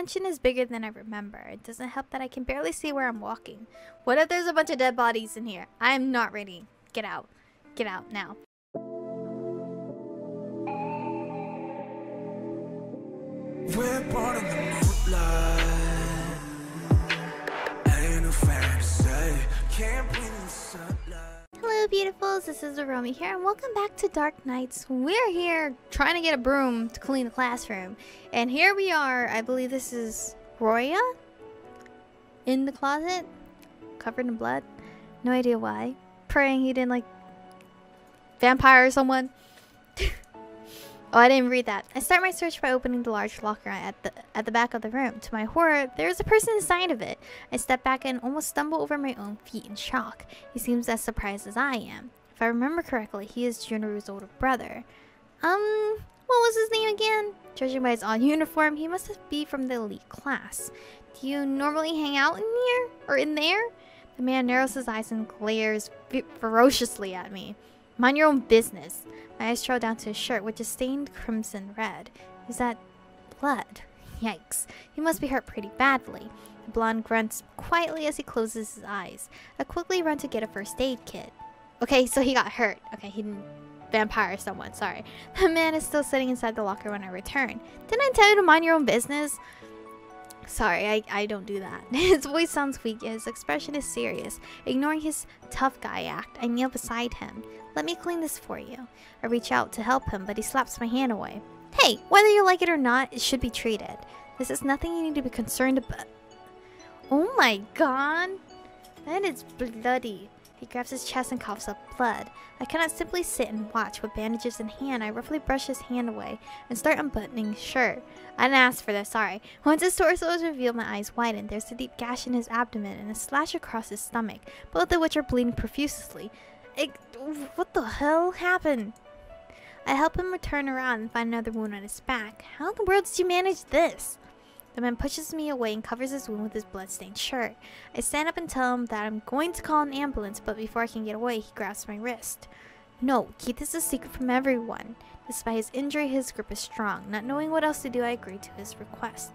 mansion is bigger than I remember. It doesn't help that I can barely see where I'm walking. What if there's a bunch of dead bodies in here? I am not ready. Get out. Get out now. We're born in the moonlight. Ain't no fantasy. Can't be the sunlight. Hello beautifuls, this is Aromi here and welcome back to Dark Nights. We're here trying to get a broom to clean the classroom. And here we are, I believe this is Roya? In the closet? Covered in blood? No idea why. Praying he didn't like... vampire or someone? Oh, I didn't read that. I start my search by opening the large locker at the back of the room. To my horror, there is a person inside of it. I step back and almost stumble over my own feet in shock. He seems as surprised as I am. If I remember correctly, he is Junoru's older brother. What was his name again? Judging by his odd uniform, he must be from the elite class. Do you normally hang out in here? Or in there? The man narrows his eyes and glares ferociously at me. Mind your own business. My eyes trail down to his shirt, which is stained crimson red. Is that blood? Yikes. He must be hurt pretty badly. The blonde grunts quietly as he closes his eyes. I quickly run to get a first aid kit. Okay, so he got hurt. Okay, he didn't vampire someone, sorry. The man is still sitting inside the locker when I return. Didn't I tell you to mind your own business? Sorry, I don't do that. His voice sounds weak and his expression is serious. Ignoring his tough guy act, I kneel beside him. Let me clean this for you. I reach out to help him, but he slaps my hand away. Hey, whether you like it or not, it should be treated. This is nothing you need to be concerned about. Oh my god. That is bloody. He grabs his chest and coughs up blood. I cannot simply sit and watch with bandages in hand. I roughly brush his hand away and start unbuttoning his shirt. I didn't ask for this, sorry. Once his torso is revealed, my eyes widen. There's a deep gash in his abdomen and a slash across his stomach, both of which are bleeding profusely. What the hell happened? I help him return around and find another wound on his back. How in the world did you manage this? The man pushes me away and covers his wound with his bloodstained shirt. I stand up and tell him that I'm going to call an ambulance, but before I can get away, he grabs my wrist. No, keep this a secret from everyone. Despite his injury, his grip is strong. Not knowing what else to do, I agree to his request.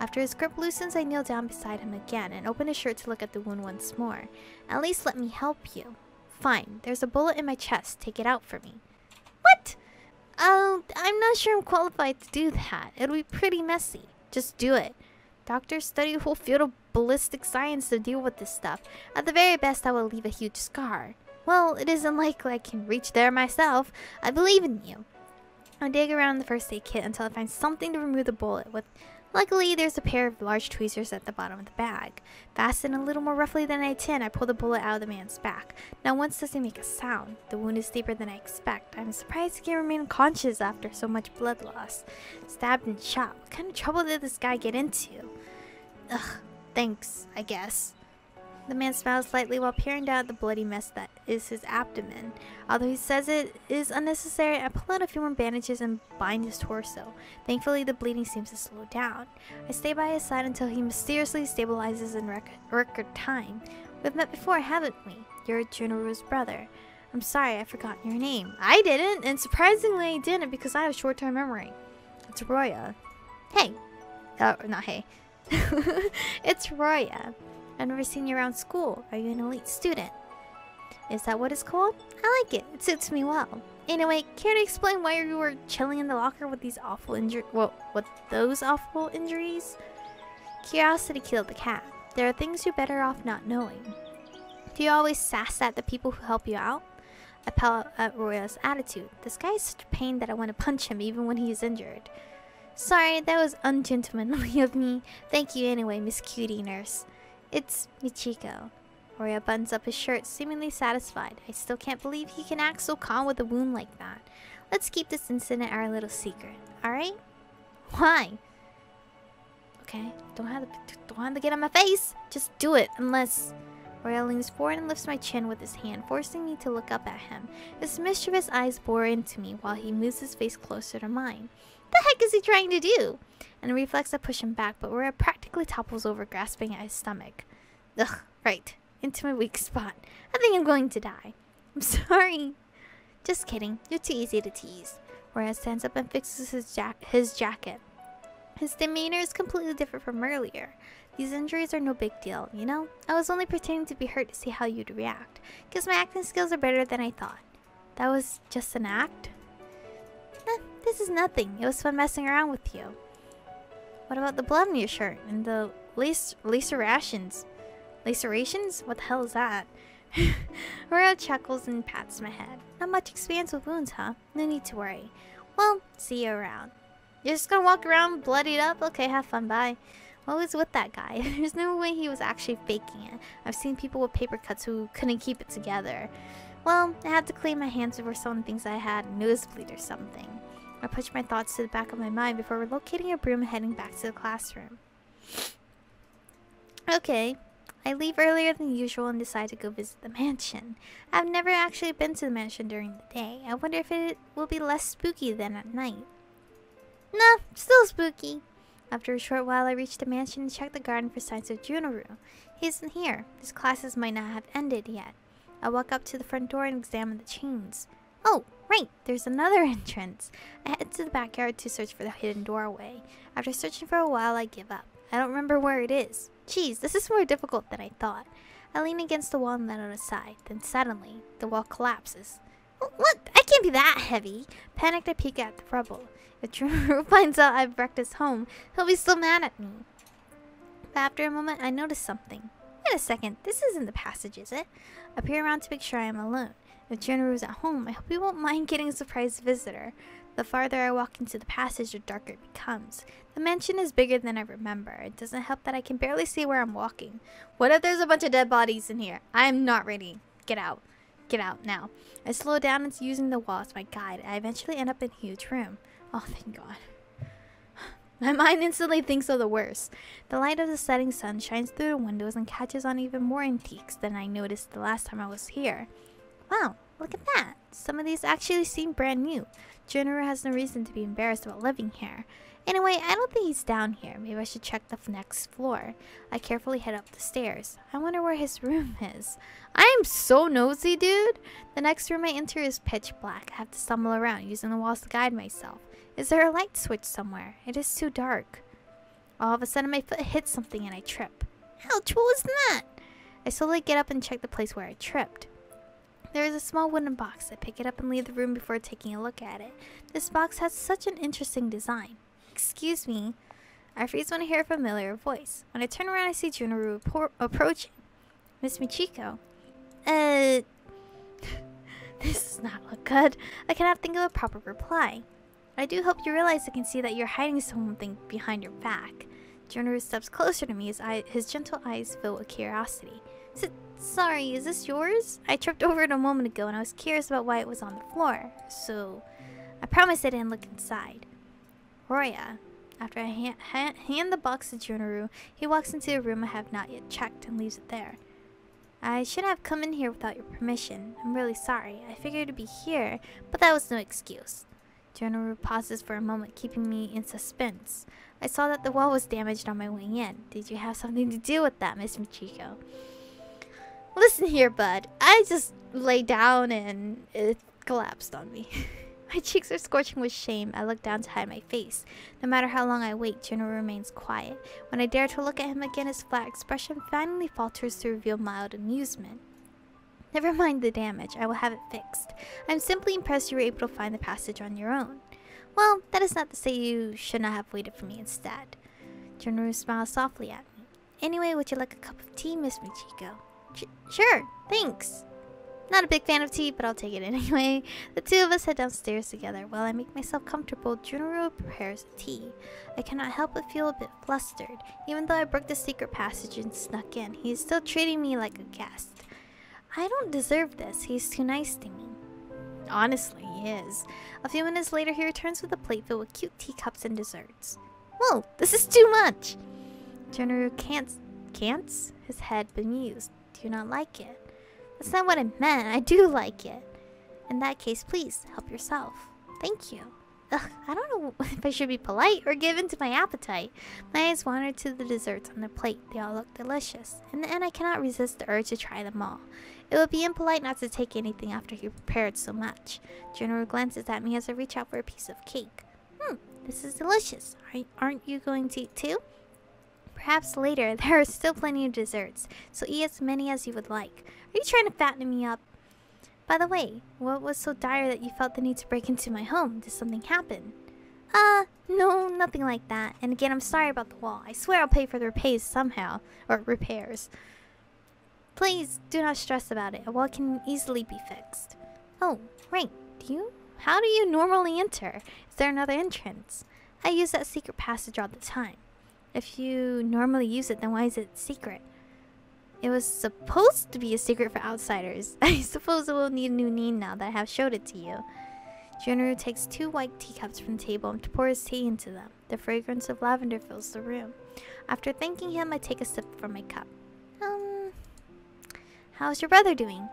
After his grip loosens, I kneel down beside him again and open his shirt to look at the wound once more. At least let me help you. Fine, there's a bullet in my chest. Take it out for me. What? I'm not sure I'm qualified to do that. It'll be pretty messy. Just do it. Doctors study a whole field of ballistic science to deal with this stuff. At the very best, I will leave a huge scar. Well, it isn't likely I can reach there myself. I believe in you. I dig around in the first aid kit until I find something to remove the bullet with. Luckily, there's a pair of large tweezers at the bottom of the bag. Fastened a little more roughly than I intend, I pull the bullet out of the man's back. Not once does he make a sound. The wound is deeper than I expect. I'm surprised he can remain conscious after so much blood loss. Stabbed and shot. What kind of trouble did this guy get into? Ugh, thanks, I guess. The man smiles slightly while peering down at the bloody mess that is his abdomen. Although he says it is unnecessary, I pull out a few more bandages and bind his torso. Thankfully, the bleeding seems to slow down. I stay by his side until he mysteriously stabilizes in record time. We've met before, haven't we? You're Junoru's brother. I'm sorry, I forgot your name. I didn't, and surprisingly I didn't because I have short-term memory. It's Roya. Hey. Not hey. It's Roya. I've never seen you around school. Are you an elite student? Is that what it's called? I like it. It suits me well. Anyway, care to explain why you were chilling in the locker with these awful injuries? Curiosity killed the cat. There are things you're better off not knowing. Do you always sass at the people who help you out? I pout at Roya's attitude. This guy is such a pain that I want to punch him even when he is injured. Sorry, that was ungentlemanly of me. Thank you anyway, Miss Cutie Nurse. It's Michiko. Roya buttons up his shirt, seemingly satisfied. I still can't believe he can act so calm with a wound like that. Let's keep this incident our little secret, alright? Why? Okay, don't have to get on my face. Just do it, unless... Roya leans forward and lifts my chin with his hand, forcing me to look up at him. His mischievous eyes bore into me while he moves his face closer to mine. What the heck is he trying to do? And a reflex I push him back, but Roya practically topples over, grasping at his stomach. Ugh, right. Into my weak spot. I think I'm going to die. I'm sorry. Just kidding. You're too easy to tease. Roya stands up and fixes his jacket. His demeanor is completely different from earlier. These injuries are no big deal, you know? I was only pretending to be hurt to see how you'd react, because my acting skills are better than I thought. That was just an act? This is nothing. It was fun messing around with you. What about the blood on your shirt and the lacerations? Lacerations? What the hell is that? Roya chuckles and pats my head. Not much experience with wounds, huh? No need to worry. Well, see you around. You're just gonna walk around bloodied up? Okay, have fun, bye. What was with that guy? There's no way he was actually faking it. I've seen people with paper cuts who couldn't keep it together. Well, I had to clean my hands before someone thinks I had a nosebleed or something. I pushed my thoughts to the back of my mind before relocating a broom and heading back to the classroom. Okay. I leave earlier than usual and decide to go visit the mansion. I've never actually been to the mansion during the day. I wonder if it will be less spooky than at night. Nah, still spooky. After a short while, I reached the mansion and checked the garden for signs of Junoru. He isn't here. His classes might not have ended yet. I walk up to the front door and examine the chains. Oh, right, there's another entrance. I head to the backyard to search for the hidden doorway. After searching for a while, I give up. I don't remember where it is. Jeez, this is more difficult than I thought. I lean against the wall and let out a sigh. Then suddenly, the wall collapses. What? I can't be that heavy. Panicked, I peek at the rubble. If Junoru finds out I've wrecked his home, he'll be so mad at me. But after a moment, I notice something. Wait a second, this isn't the passage, is it? I peer around to make sure I am alone. If Junoru's at home, I hope he won't mind getting a surprise visitor. The farther I walk into the passage, the darker it becomes. The mansion is bigger than I remember. It doesn't help that I can barely see where I'm walking. What if there's a bunch of dead bodies in here? I am not ready. Get out. Get out now. I slow down and using the wall as my guide. I eventually end up in a huge room. Oh, thank God. My mind instantly thinks of the worst. The light of the setting sun shines through the windows and catches on even more antiques than I noticed the last time I was here. Wow, look at that. Some of these actually seem brand new. Junoru has no reason to be embarrassed about living here. Anyway, I don't think he's down here. Maybe I should check the next floor. I carefully head up the stairs. I wonder where his room is. I am so nosy, dude. The next room I enter is pitch black. I have to stumble around, using the walls to guide myself. Is there a light switch somewhere? It is too dark. All of a sudden, my foot hits something and I trip. Ouch, what was that? I slowly get up and check the place where I tripped. There is a small wooden box. I pick it up and leave the room before taking a look at it. This box has such an interesting design. Excuse me. I freeze when I hear a familiar voice. When I turn around, I see Junoru approaching. Miss Michiko. This does not look good. I cannot think of a proper reply. I do hope you realize I can see that you're hiding something behind your back. Junoru steps closer to me. His gentle eyes fill with curiosity. Sorry, is this yours? I tripped over it a moment ago and I was curious about why it was on the floor, so I promise I didn't look inside. Roya. After I hand the box to Junoru, he walks into a room I have not yet checked and leaves it there. I shouldn't have come in here without your permission. I'm really sorry. I figured it'd be here, but that was no excuse. Junoru pauses for a moment, keeping me in suspense. I saw that the wall was damaged on my way in. Did you have something to do with that, Miss Michiko? Listen here, bud. I just lay down and it collapsed on me. My cheeks are scorching with shame. I look down to hide my face. No matter how long I wait, Junoru remains quiet. When I dare to look at him again, his flat expression finally falters to reveal mild amusement. Never mind the damage. I will have it fixed. I'm simply impressed you were able to find the passage on your own. Well, that is not to say you should not have waited for me instead. Junoru smiles softly at me. Anyway, would you like a cup of tea, Miss Michiko? Sure, thanks. Not a big fan of tea, but I'll take it anyway. The two of us head downstairs together. While I make myself comfortable, Junoru prepares tea. I cannot help but feel a bit flustered. Even though I broke the secret passage and snuck in, he is still treating me like a guest. I don't deserve this. He's too nice to me. Honestly, he is. A few minutes later, he returns with a plate filled with cute teacups and desserts. Whoa, this is too much! Junoru cants his head bemused. Do not like it. That's not what I meant. I do like it. In that case, please help yourself. Thank you. Ugh, I don't know if I should be polite or give in to my appetite. My eyes wander to the desserts on the plate. They all look delicious. In the end, I cannot resist the urge to try them all. It would be impolite not to take anything after he prepared so much. Junoru glances at me as I reach out for a piece of cake. This is delicious. Aren't you going to eat too? Perhaps later. There are still plenty of desserts, so eat as many as you would like. Are you trying to fatten me up? By the way, what was so dire that you felt the need to break into my home? Did something happen? No, nothing like that. And again, I'm sorry about the wall. I swear I'll pay for the repairs somehow. Or repairs. Please, do not stress about it. A wall can easily be fixed. Oh, right. How do you normally enter? Is there another entrance? I use that secret passage all the time. If you normally use it, then why is it secret? It was supposed to be a secret for outsiders. I suppose it will need a new name now that I have showed it to you. Junoru takes two white teacups from the table and pours tea into them. The fragrance of lavender fills the room. After thanking him, I take a sip from my cup. How's your brother doing?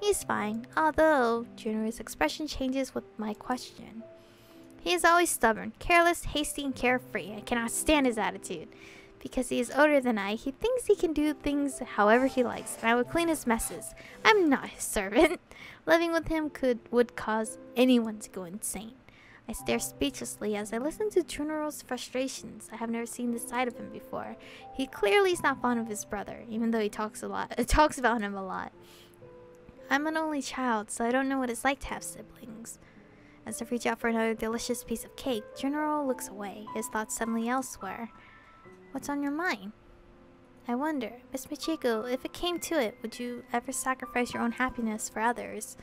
He's fine, although Junoru's expression changes with my question. He is always stubborn, careless, hasty, and carefree. I cannot stand his attitude. Because he is older than I, he thinks he can do things however he likes, and I would clean his messes. I'm not his servant. Living with him would cause anyone to go insane. I stare speechlessly as I listen to Junoru's frustrations. I have never seen this side of him before. He clearly is not fond of his brother, even though he talks about him a lot. I'm an only child, so I don't know what it's like to have siblings. As I reach out for another delicious piece of cake, Junoru looks away, his thoughts suddenly elsewhere. What's on your mind? I wonder, Miss Michiko, if it came to it, would you ever sacrifice your own happiness for others?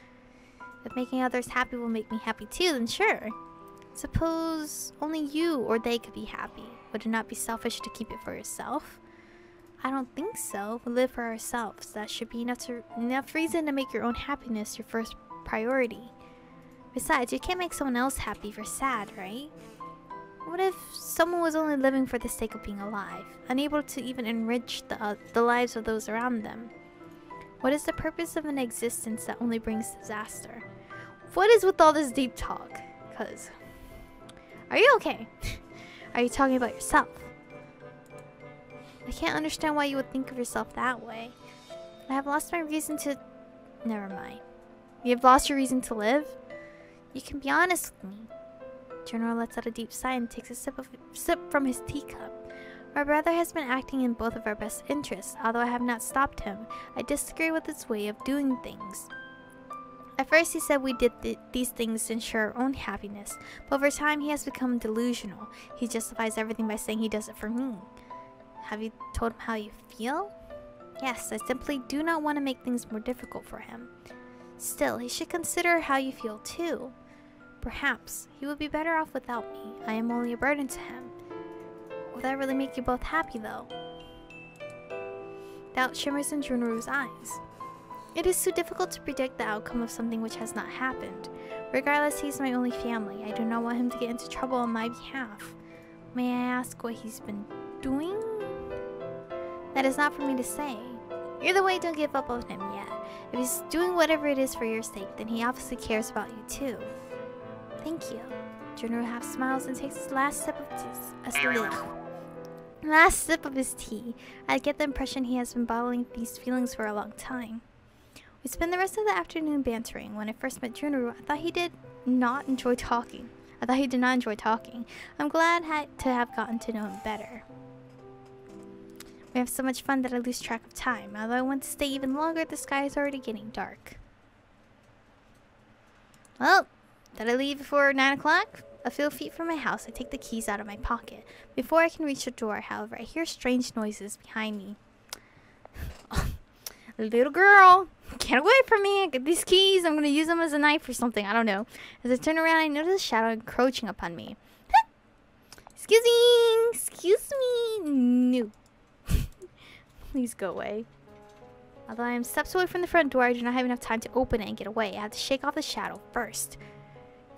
If making others happy will make me happy too, then sure. Suppose only you or they could be happy. Would it not be selfish to keep it for yourself? I don't think so. We live for ourselves. That should be enough reason to make your own happiness your first priority. Besides, you can't make someone else happy if you're sad, right? What if someone was only living for the sake of being alive, unable to even enrich the lives of those around them? What is the purpose of an existence that only brings disaster? What is with all this deep talk? Cause... Are you okay? Are you talking about yourself? I can't understand why you would think of yourself that way. I have lost my reason to... Never mind. You have lost your reason to live? You can be honest with me. Junoru lets out a deep sigh and takes a sip from his teacup. My brother has been acting in both of our best interests. Although I have not stopped him, I disagree with his way of doing things. At first he said we did these things to ensure our own happiness, but over time he has become delusional. He justifies everything by saying he does it for me. Have you told him how you feel? Yes, I simply do not want to make things more difficult for him. Still, he should consider how you feel too. Perhaps he would be better off without me. I am only a burden to him. Will that really make you both happy though? Doubt shimmers in Junoru's eyes. It is too difficult to predict the outcome of something which has not happened. Regardless, he is my only family. I do not want him to get into trouble on my behalf. May I ask what he's been doing? That is not for me to say. Either way, don't give up on him yet. If he's doing whatever it is for your sake, then he obviously cares about you too. Thank you. Junoru half smiles and takes his last sip of his tea. I get the impression he has been bottling these feelings for a long time. We spend the rest of the afternoon bantering. When I first met Junoru, I thought he did not enjoy talking. I'm glad to have gotten to know him better. We have so much fun that I lose track of time. Although I want to stay even longer, the sky is already getting dark. Well, did I leave before 9 o'clock? A few feet from my house, I take the keys out of my pocket. Before I can reach the door, however, I hear strange noises behind me. Little girl, get away from me. I got these keys. I'm going to use them as a knife or something. I don't know. As I turn around, I notice a shadow encroaching upon me. Excuse me. No. Please go away. Although I am steps away from the front door, I do not have enough time to open it and get away. I have to shake off the shadow first.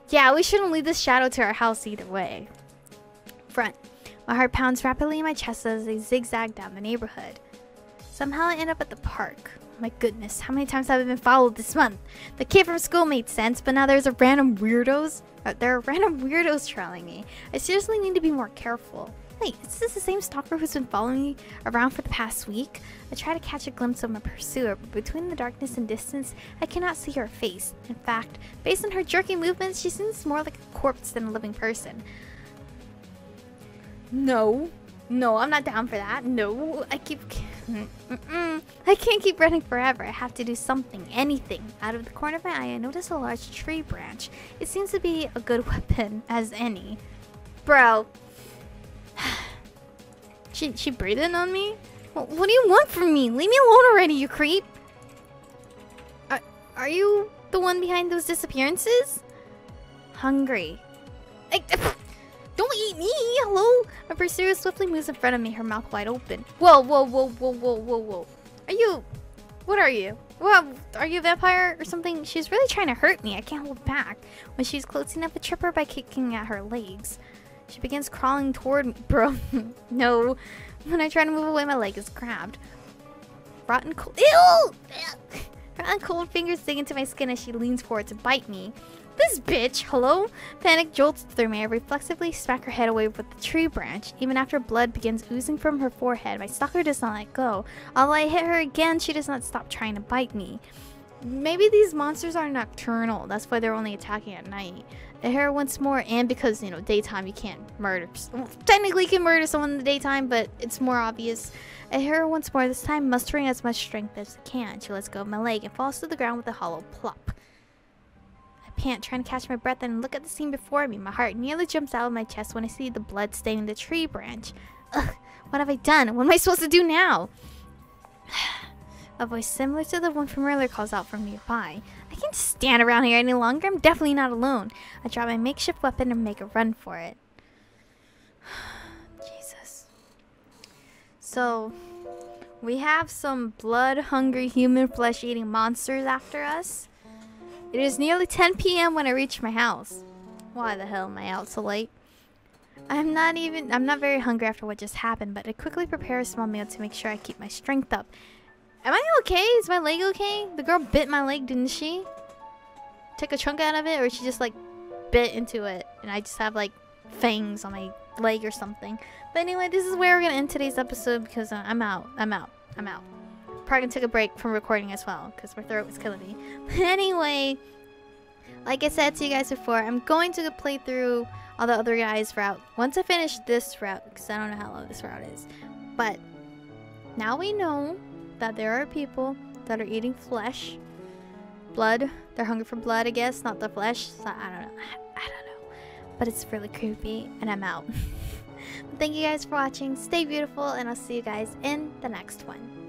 Yeah, we shouldn't leave this shadow to our house either way. Front. My heart pounds rapidly in my chest as I zigzag down the neighborhood. Somehow I end up at the park. My goodness, how many times have I been followed this month? The kid from school made sense, but now there are random weirdos trailing me. I seriously need to be more careful. Wait, is this the same stalker who's been following me around for the past week? I try to catch a glimpse of my pursuer, but between the darkness and distance, I cannot see her face. In fact, based on her jerky movements, she seems more like a corpse than a living person. No. No, I'm not down for that. No, I can't keep running forever. I have to do something, anything. Out of the corner of my eye, I notice a large tree branch. It seems to be a good weapon as any. Bro. She breathing on me? What do you want from me? Leave me alone already, you creep! Are you the one behind those disappearances? Hungry. Don't eat me! Hello? My pursuer swiftly moves in front of me, her mouth wide open. Whoa, whoa, whoa, whoa, whoa, whoa, whoa. Are you... What are you? Well, are you a vampire or something? She's really trying to hurt me. I can't hold back. When she's close enough, I trip her by kicking at her legs. She begins crawling toward me. Bro, no. When I try to move away, my leg is grabbed. Rotten cold. Ew! Rotten cold fingers dig into my skin as she leans forward to bite me. This bitch, hello? Panic jolts through me. I reflexively smack her head away with the tree branch. Even after blood begins oozing from her forehead, my stalker does not let go. Although I hit her again, she does not stop trying to bite me. Maybe these monsters are nocturnal. That's why they're only attacking at night. The hair once more, and because, you know, daytime you can't murder. Well, technically you can murder someone in the daytime, but it's more obvious. I hear her once more, this time mustering as much strength as I can. She lets go of my leg and falls to the ground with a hollow plop. I pant, trying to catch my breath, and look at the scene before me. My heart nearly jumps out of my chest when I see the blood staining the tree branch. Ugh, what have I done? What am I supposed to do now? A voice similar to the one from earlier calls out from nearby. I can't stand around here any longer. I'm definitely not alone. I drop my makeshift weapon and make a run for it. Jesus. So, we have some blood-hungry, human flesh-eating monsters after us. It is nearly 10 p.m. when I reach my house. Why the hell am I out so late? I'm not very hungry after what just happened, but I quickly prepare a small meal to make sure I keep my strength up. Am I okay? Is my leg okay? The girl bit my leg, didn't she? Took a chunk out of it, or she just like bit into it and I just have like fangs on my leg or something. But anyway, this is where we're gonna end today's episode because I'm out. Probably gonna take a break from recording as well because my throat was killing me. But anyway, like I said to you guys before, I'm going to play through all the other guys' route once I finish this route because I don't know how long this route is. But now we know that there are people that are eating flesh, blood. They're hungry for blood, I guess, not the flesh. So I don't know, but it's really creepy, and I'm out. Thank you guys for watching. Stay beautiful, and I'll see you guys in the next one.